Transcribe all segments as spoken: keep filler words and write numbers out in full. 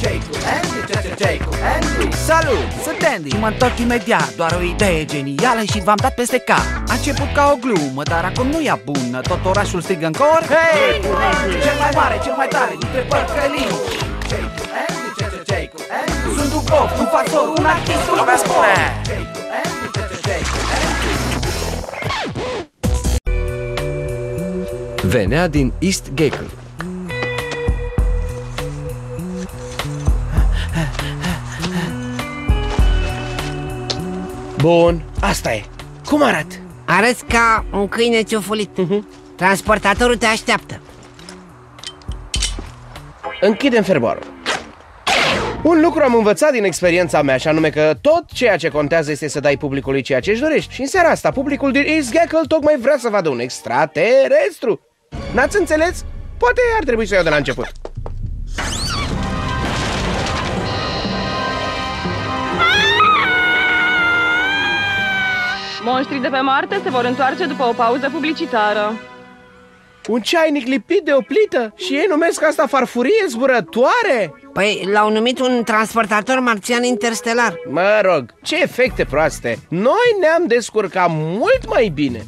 Ce-i cu Andy, ce-i cu Andy? Salut, sunt Andy și mă întorc imediat. Doar o idee genială și v-am dat peste cap. A început ca o glumă, dar acum nu e bună. Tot orașul strigă în cor. Hei, cel mai mare, cel mai tare, dintre părcălini. Ce-i cu Andy, ce-i cu Andy? Sunt un pop, un factor, un artist, un sport. Ce-i cu Andy, ce-i cu Andy? Venea din East Gackle. Bun, asta e. Cum arăt? Arăți ca un câine ciufulit. Transportatorul te așteaptă. Închidem fermoarul. Un lucru am învățat din experiența mea, și anume că tot ceea ce contează este să dai publicului ceea ce își dorești. Și în seara asta, publicul din East Gackle tocmai vrea să vadă un extraterestru. N-ați înțeles? Poate ar trebui să iau de la început. Monștrii de pe Marte se vor întoarce după o pauză publicitară. Un ceainic lipit de o plită? Și ei numesc asta farfurie zburătoare? Păi, l-au numit un transportator marțian interstelar. Mă rog, ce efecte proaste! Noi ne-am descurcat mult mai bine!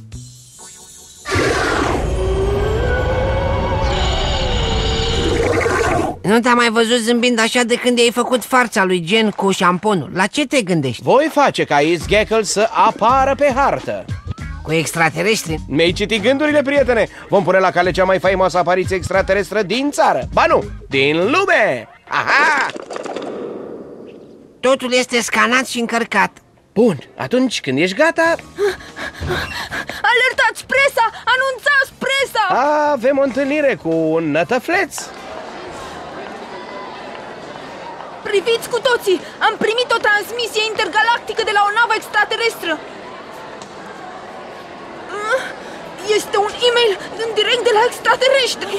Nu te-am mai văzut zâmbind așa de când i-ai făcut farța lui Jen cu șamponul. La ce te gândești? Voi face ca East Gackle să apară pe hartă. Cu extraterestri? Mi-ai citit gândurile, prietene! Vom pune la cale cea mai faimoasă apariție extraterestră din țară. Ba nu, din lume! Aha! Totul este scanat și încărcat. Bun, atunci când ești gata... Alertați presa! Anunțați presa! Avem o întâlnire cu un nătăfleț. Priviți cu toții! Am primit o transmisie intergalactică de la o navă extraterestră. Este un e-mail în direct de la extraterestri.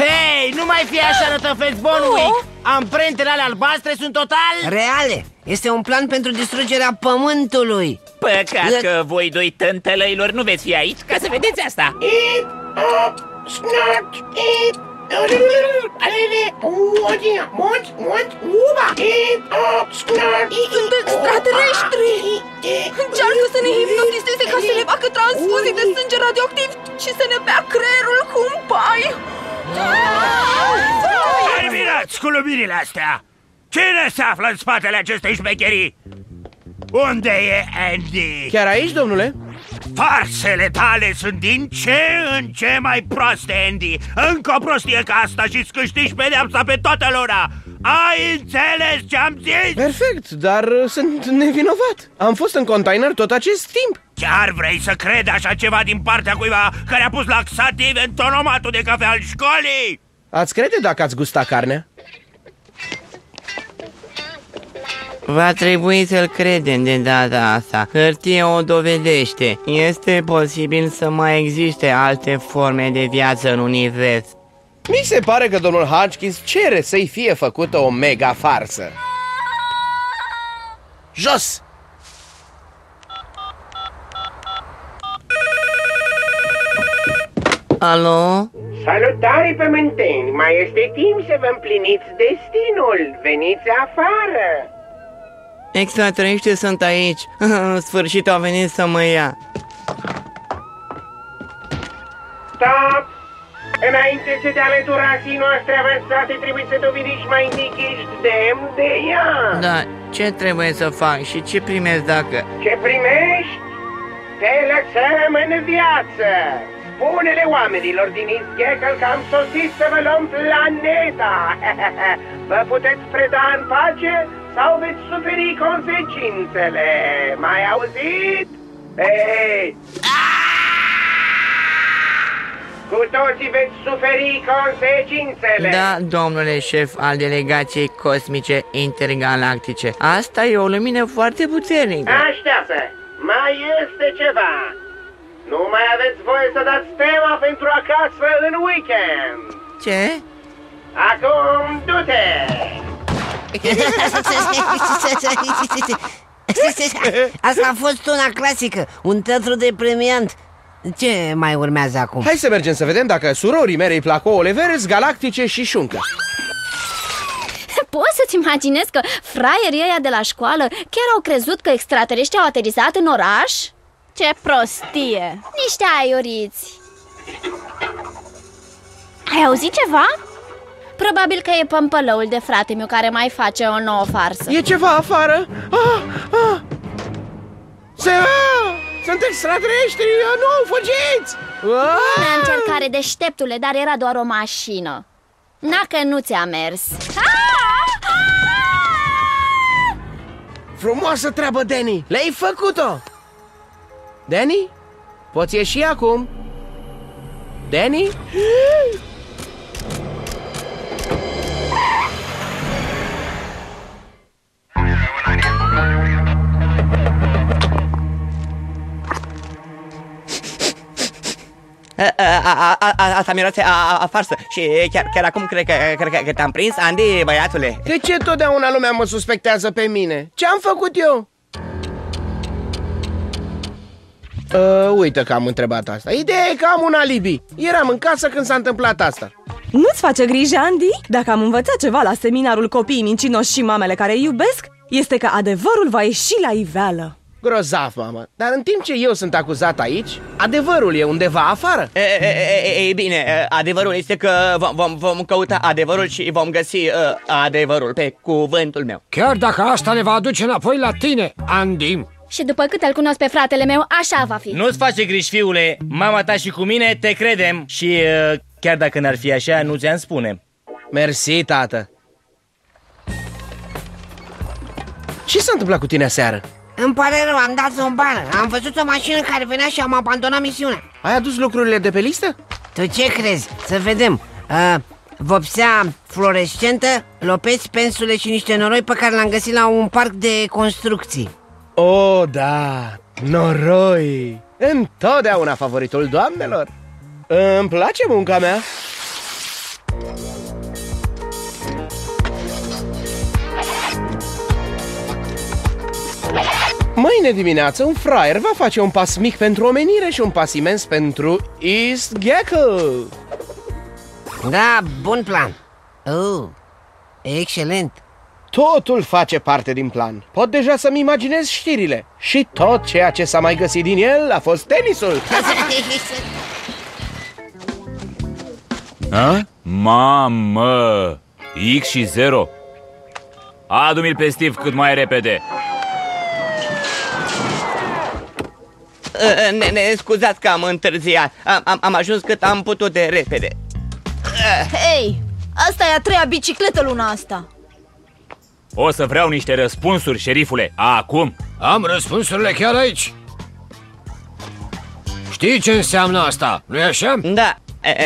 Hei, nu mai fi așa, nătăfleț Bonwick! Amprentele alea albastre sunt total... reale! Este un plan pentru distrugerea Pământului. Păcat că voi doi tântălăilor nu veți fi aici ca să vedeți asta. Sunt extraterestri! Încearcă să ne hipnotizeze ca să ne facă transfuzii de sânge radioactiv și să ne bea creierul cu un pai. Terminați cu luminile astea! Cine se află în spatele acestei șmecherii? Unde e Andy? Chiar aici, domnule? Farsele tale sunt din ce în ce mai proaste, Andy. Încă o prostie ca asta și îți câștigi pedeapsa pe toată lumea. Ai înțeles ce am zis? Perfect, dar sunt nevinovat. Am fost în container tot acest timp. Chiar vrei să cred așa ceva din partea cuiva care a pus laxativ în tonomatul de cafea al școlii? Ați crede dacă ați gusta carnea? Va trebui să-l credem de data asta. Hârtie o dovedește. Este posibil să mai existe alte forme de viață în univers. Mi se pare că domnul Hodgkins cere să-i fie făcută o mega farsă. Jos! Alo? Salutare, pământeni! Mai este timp să vă împliniți destinul. Veniți afară! Extraterestrii sunt aici. În sfârșit au venit să mă ia. Stop! Înainte să te alăturați noastre avansate, trebuie să dovediți mai întâi că ești demn de ea. Da, ce trebuie să fac și ce primești dacă... Ce primești? Te lăsăm în viață! Spune-le oamenilor din East Gackle că am sosit să vă luăm planeta! Vă puteți preda în pace? Sau veți suferi consecințele? M-ai auzit? Ei! Cu toții veți suferi consecințele! Da, domnule șef al delegației cosmice intergalactice. Asta e o lumină foarte puternică. Așteaptă! Mai este ceva! Nu mai aveți voie să dați tema pentru acasă în weekend! Ce? Acum, du-te! Asta a fost una clasică, un teatru depremiant. Ce mai urmează acum? Hai să mergem să vedem dacă surorii mele îi plac ouăle verzi, galactice și șuncă. Poți să-ți imaginezi că fraierii ăia de la școală chiar au crezut că extraterestrii au aterizat în oraș? Ce prostie! Niște aiuriți! Ai auzit ceva? Probabil că e pămpălăul de frate meu care mai face o nouă farsă. E ceva afară? Ah, ah. Se... Ah, sunt extraterestri! Nu, fugiți! Ah. Bună încercare, deșteptule, dar era doar o mașină. Dacă nu ți-a mers. Ah! Ah! Frumoasă treabă, Danny! Le-ai făcut-o! Danny? Poți ieși acum? Danny? Asta miroase a farsă și chiar acum cred că te-am prins, Andy, băiatule. De ce totdeauna lumea mă suspectează pe mine? Ce-am făcut eu? Uh, uite că am întrebat asta. Ideea e că am un alibi. Eram în casă când s-a întâmplat asta. Nu-ți face grijă, Andy? Dacă am învățat ceva la seminarul Copiii mincinoși și mamele care îi iubesc, este că adevărul va ieși la iveală. Grozav, mamă. Dar în timp ce eu sunt acuzat aici, adevărul e undeva afară. E, e, e, e bine, adevărul este că vom, vom, vom căuta adevărul și vom găsi uh, adevărul pe cuvântul meu. Chiar dacă asta ne va aduce înapoi la tine, Andy. Și după cât îl cunosc pe fratele meu, așa va fi. Nu-ți face griji, fiule. Mama ta și cu mine te credem. Și uh, chiar dacă n-ar fi așa, nu ți-am spune. Mersi, tată. Ce s-a întâmplat cu tine aseară? Îmi pare rău, am dat zombară. Am văzut o mașină care venea și am abandonat misiunea. Ai adus lucrurile de pe listă? Tu ce crezi? Să vedem. Uh, vopsea fluorescentă, lopeți, pensule și niște noroi pe care l-am găsit la un parc de construcții. Oh, da, noroi! Întotdeauna favoritul doamnelor. Îmi place munca mea. Mâine dimineață un fraier va face un pas mic pentru omenire și un pas imens pentru East Gackle. Da, bun plan. Oh, excelent. Totul face parte din plan. Pot deja să-mi imaginez știrile. Și tot ceea ce s-a mai găsit din el a fost tenisul. A? Mamă! X și zero. Adu-mi-l pe Steve cât mai repede. Ne, ne scuzați că am întârziat. Am, am, am ajuns cât am putut de repede. Hei, asta e a treia bicicletă luna asta. O să vreau niște răspunsuri, șerifule, acum. Am răspunsurile chiar aici. Știi ce înseamnă asta, nu-i așa? Da,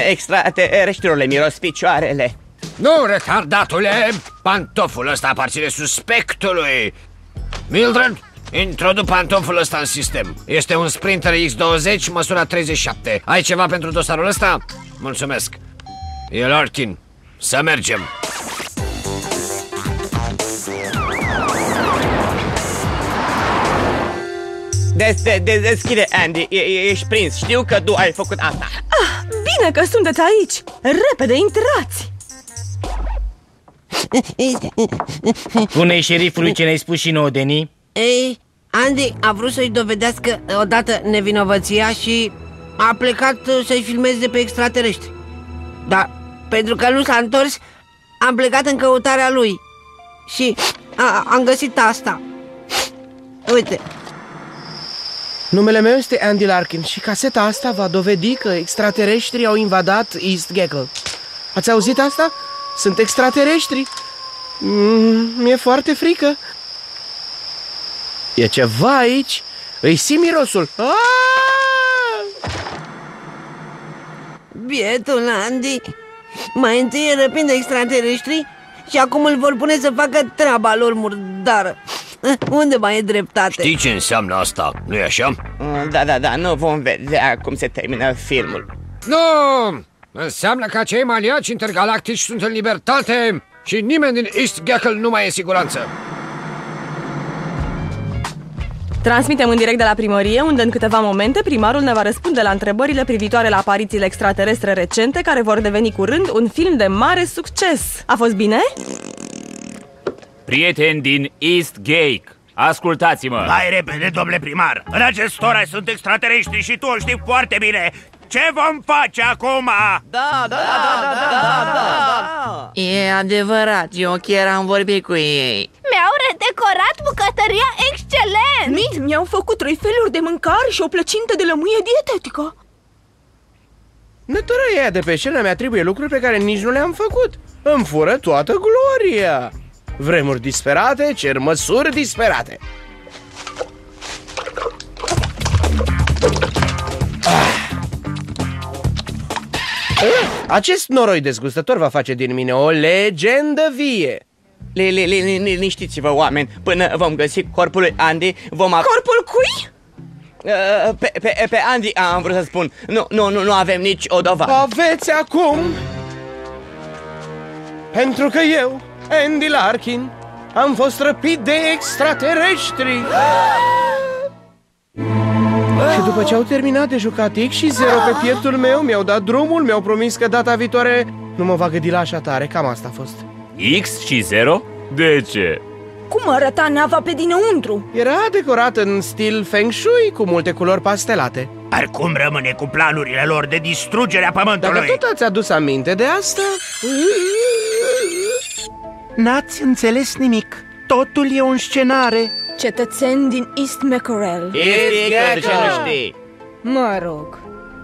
extraterestrilor miros picioarele. Nu, retardatule, pantoful ăsta aparține suspectului. Mildred, introduc pantoful ăsta în sistem. Este un Sprinter X douăzeci, măsura treizeci și șapte. Ai ceva pentru dosarul ăsta? Mulțumesc. E Larkin, să mergem. Deschide, Andy, ești prins, știu că tu ai făcut asta. Ah, bine că sunteți aici, repede intrați. Spune-i șerifului ce ne-ai spus și nouă, Danny. Ei, Andy a vrut să-i dovedească odată nevinovăția și a plecat să-i filmeze pe extraterestri. Dar pentru că nu s-a întors, am plecat în căutarea lui și a, am găsit asta. Uite. Numele meu este Andy Larkin și caseta asta va dovedi că extraterestrii au invadat East Gackle. Ați auzit asta? Sunt extraterestri. Mi-e foarte frică. E ceva aici. Îi simt mirosul. Aaaa! Bietul Andy. Mai întâi îi răpind extraterestrii și acum îl vor pune să facă treaba lor murdară. Unde mai e dreptate? Știi ce înseamnă asta, nu-i așa? Da, da, da, nu vom vedea cum se termină filmul. Nu! Înseamnă că acei maniaci intergalactici sunt în libertate și nimeni din East Gackle nu mai e în siguranță. Transmitem în direct de la primărie, unde în câteva momente primarul ne va răspunde la întrebările privitoare la aparițiile extraterestre recente, care vor deveni curând un film de mare succes. A fost bine? Prieteni din East Gackle, ascultați-mă! Mai repede, domnule primar! În acest oraș sunt extraterestri și tu o știi foarte bine! Ce vom face acum? Da, da, da, da, da, da, da! E adevărat, eu chiar am vorbit cu ei. Mi-au redecorat bucătăria excelent! Mie mi-au făcut trei feluri de mâncare și o plăcintă de lămâie dietetică. Nătura aia de pe scenă mi-atribuie lucruri pe care nici nu le-am făcut. Îmi fură toată gloria! Vremuri disperate cer măsuri disperate. Acest noroi dezgustător va face din mine o legendă vie. Liniștiți-vă, oameni, până vom găsi corpul lui Andy, vom... Corpul cui? Pe, pe, pe Andy am vrut să spun. Nu, nu, nu, nu avem nici o dovadă. Aveți acum. Pentru că eu, Andy Larkin, am fost răpit de extraterestri. Și după ce au terminat de jucat X și zero pe pieptul meu, mi-au dat drumul, mi-au promis că data viitoare nu mă va gâdi la așa tare, cam asta a fost. X și zero? De ce? Cum arăta nava pe dinăuntru? Era decorat în stil Feng Shui, cu multe culori pastelate. Dar cum rămâne cu planurile lor de distrugere a pământului? Dacă tot ați adus aminte de asta... N-ați înțeles nimic. Totul e o înscenare. Cetățeni din East Gackle. East Gackle. Mă rog,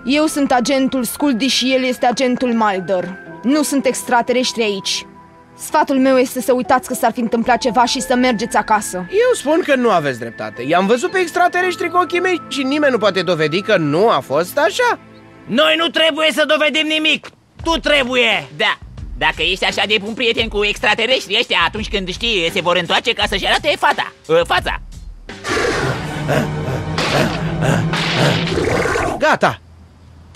eu sunt agentul Sculdi și el este agentul Mulder. Nu sunt extraterestri aici. Sfatul meu este să uitați că s-ar fi întâmplat ceva și să mergeți acasă. Eu spun că nu aveți dreptate. I-am văzut pe extraterestri cu ochii mei și nimeni nu poate dovedi că nu a fost așa. Noi nu trebuie să dovedim nimic. Tu trebuie. Da. Dacă ești așa de bun prieten cu extraterestri ăștia, atunci când știi, se vor întoarce ca să-și arate fata, fața. Gata!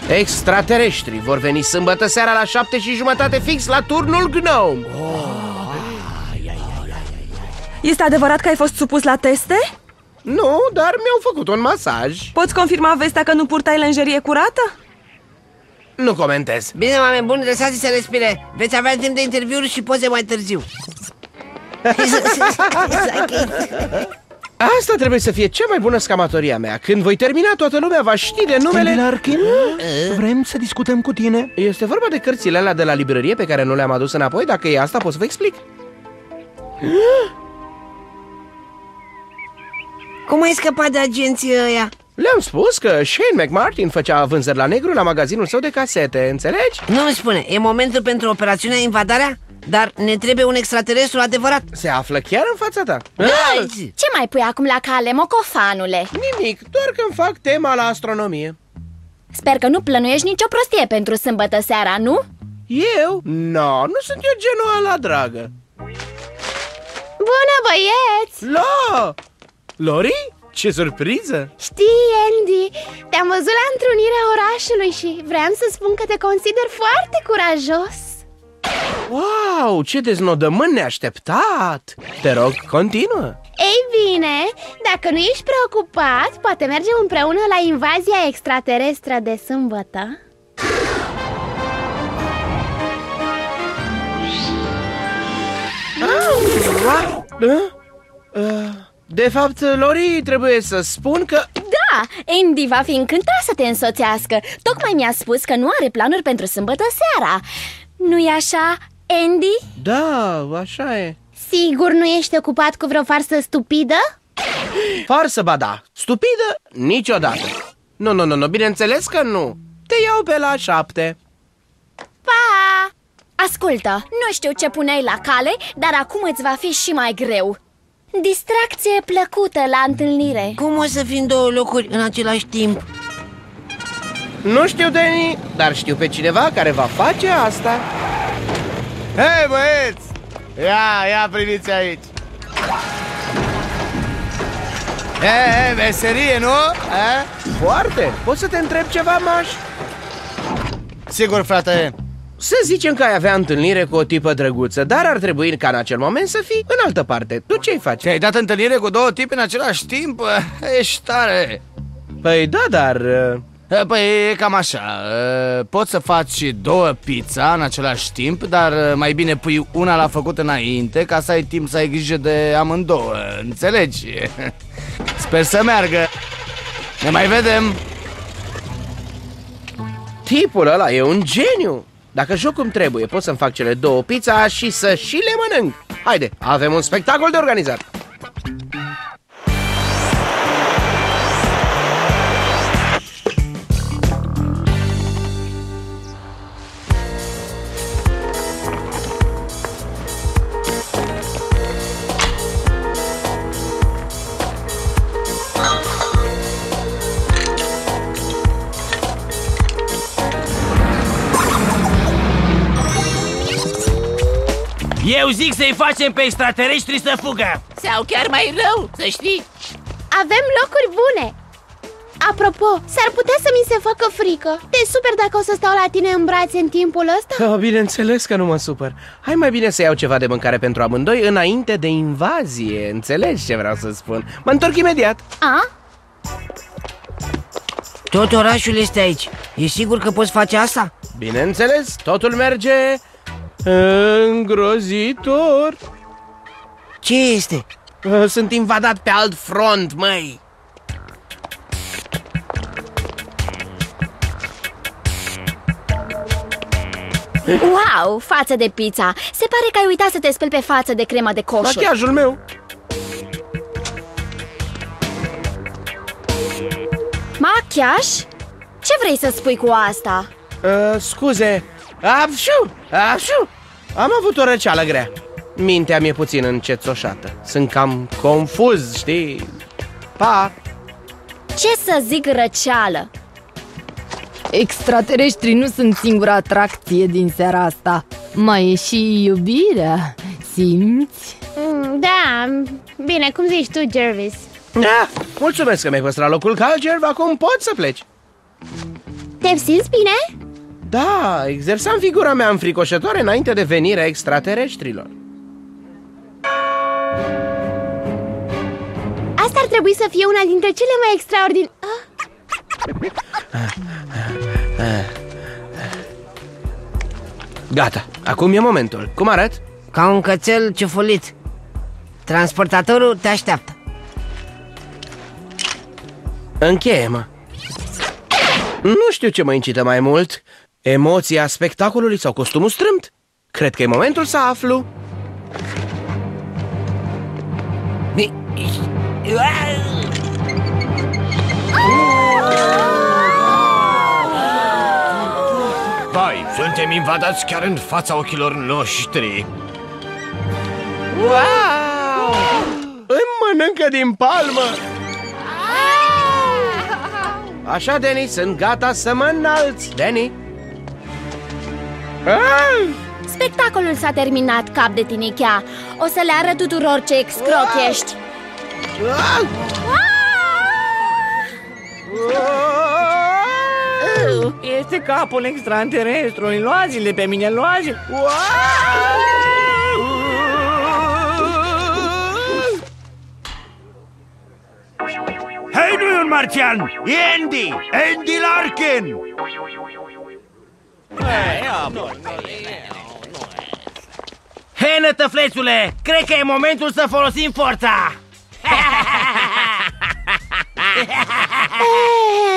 Extraterestri vor veni sâmbătă seara la șapte și jumătate fix la turnul Gnome. Este adevărat că ai fost supus la teste? Nu, dar mi-au făcut un masaj. Poți confirma vestea că nu purtai lenjerie curată? Nu comentez. Bine, oameni buni, lăsați-i să respire. Veți avea timp de interviuri și poze mai târziu. Asta trebuie să fie cea mai bună scamatoria mea. Când voi termina, toată lumea va ști de numele... Larkin, vrem să discutăm cu tine. Este vorba de cărțile alea de la librărie pe care nu le-am adus înapoi. Dacă e asta, pot să vă explic. Cum ai scăpat de agenții ăia? Le-am spus că Shane McMartin făcea vânzări la negru la magazinul său de casete, înțelegi? Nu-mi spune, e momentul pentru operațiunea Invadarea? Dar ne trebuie un extraterestru adevărat. Se află chiar în fața ta. Hai! Ce mai pui acum la cale, mocofanule? Nimic, doar că-mi fac tema la astronomie. Sper că nu plănuiești nicio prostie pentru sâmbătă seara, nu? Eu? No, nu sunt eu genul ăla, dragă. Bună, băieți! La! Lori? Ce surpriză! Știi, Andy, te-am văzut la întrunirea orașului și vreau să spun că te consider foarte curajos. Wow, ce deznodământ neașteptat! Te rog, continuă! Ei bine, dacă nu ești preocupat, poate mergem împreună la invazia extraterestră de sâmbătă. Ah, wow. uh. De fapt, Lori, trebuie să spun că... Da, Andy va fi încântat să te însoțească. Tocmai mi-a spus că nu are planuri pentru sâmbătă seara. Nu-i așa, Andy? Da, așa e. Sigur nu ești ocupat cu vreo farsă stupidă? Farsă, ba da. Stupidă? Niciodată. Nu, nu, nu, nu, bineînțeles că nu. Te iau pe la șapte. Pa! Ascultă, nu știu ce puneai la cale, dar acum îți va fi și mai greu. Distracție plăcută la întâlnire. Cum o să fii în două locuri în același timp? Nu știu, Danny, dar știu pe cineva care va face asta. Hei, băieți! Ia, ia, priviți aici! E, veselie, nu? E? Foarte! Poți să te întreb ceva, Maș? Sigur, frate! Să zicem că ai avea întâlnire cu o tipă drăguță, dar ar trebui ca în acel moment să fii în altă parte. Tu ce-i faci? Te-ai dat întâlnire cu două tipi în același timp? Ești tare! Păi da, dar... Păi e cam așa, poți să faci două pizza în același timp, dar mai bine pui una la făcut înainte ca să ai timp să ai grijă de amândouă, înțelegi? Sper să meargă, ne mai vedem! Tipul ăla e un geniu! Dacă joc cum trebuie, pot să-mi fac cele două pizza și să și le mănânc! Haide, avem un spectacol de organizat! Eu zic să-i facem pe extraterestri să fugă. Sau chiar mai rău, să știi. Avem locuri bune. Apropo, s-ar putea să mi se facă frică. Te super dacă o să stau la tine în brațe în timpul ăsta? Oh, bineînțeles că nu mă supăr. Hai mai bine să iau ceva de mâncare pentru amândoi înainte de invazie. Înțelegi ce vreau să spun? Mă întorc imediat. A? Tot orașul este aici. E sigur că poți face asta? Bineînțeles, totul merge... îngrozitor. Ce este? Sunt invadat pe alt front, măi. Wow, față de pizza. Se pare că ai uitat să te speli pe față de crema de coșuri. Machiajul meu. Machiaj? Ce vrei să spui cu asta? Uh, scuze. Apșu! Apșu! Am avut o răceală grea. Mintea mi-e puțin încețoșată. Sunt cam confuz, știi? Pa! Ce să zic, răceală? Extraterestrii nu sunt singura atracție din seara asta. Mai e și iubirea. Simți? Da, bine, cum zici tu, Jervis? Da, mulțumesc că mi-ai păstrat locul ca Jerv, acum poți să pleci. Te simți bine? Da, exersam figura mea înfricoșătoare înainte de venirea extraterestrilor. Asta ar trebui să fie una dintre cele mai extraordinare... Ah. Gata, acum e momentul. Cum arăt? Ca un cățel ciufulit. Transportatorul te așteaptă. Încheie-mă. Nu știu ce mă incită mai mult... emoția spectacolului sau costumul strâmt? Cred că e momentul să aflu. Vai, suntem invadați chiar în fața ochilor noștri. Wow! Îmi mănâncă din palmă! Așa, Danny, sunt gata să mă înalți, Danny. Ah! Spectacolul s-a terminat, cap de tinichea. O să le arăt tuturor ce excroc ah! ești. Ah! Ah! Ah! Este capul extraterestru. Luați-le pe mine, luați-le. Ah! Hei, nu e un marțian, e Andy, Andy Larkin. Hei, nătăflețule, cred că e momentul să folosim forța.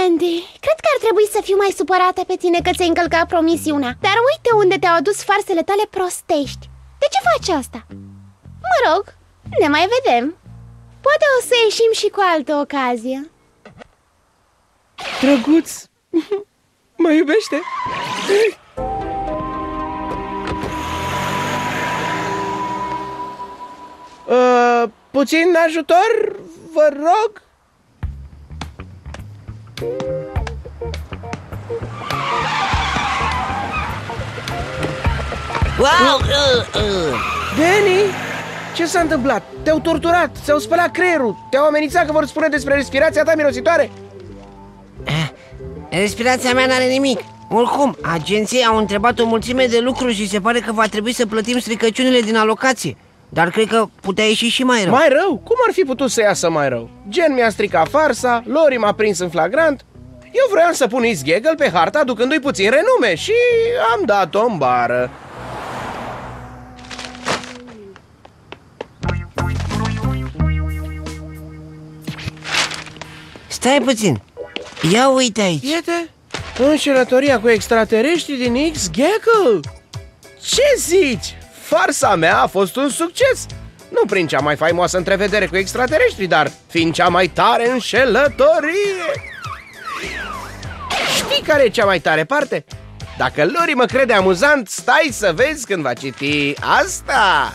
Andy, cred că ar trebui să fiu mai supărată pe tine că ți-ai încălcat promisiunea. Dar uite unde te-au adus farsele tale prostești. De ce faci asta? Mă rog, ne mai vedem. Poate o să ieșim și cu altă ocazie. Drăguț, mă iubește? Uh, puțin ajutor, vă rog? Wow! Danny, ce s-a întâmplat? Te-au torturat, ți-au spălat creierul, te-au amenințat că vor spune despre respirația ta mirositoare. Respirația mea n-are nimic. Oricum, agenții au întrebat o mulțime de lucruri și se pare că va trebui să plătim stricăciunile din alocație. Dar cred că putea ieși și mai rău. Mai rău? Cum ar fi putut să iasă mai rău? Gen mi-a stricat farsa, Lori m-a prins în flagrant. Eu vroiam să pun East Gackle pe harta ducându-i puțin renume și am dat-o în bară. Stai puțin, ia uite aici. Iete, înșelătoria cu extraterestri din East Gackle. Ce zici? Farsa mea a fost un succes. Nu prin cea mai faimoasă întrevedere cu extraterestri, dar fiind cea mai tare înșelătorie. Știi care e cea mai tare parte? Dacă Lori mă crede amuzant, stai să vezi când va citi asta.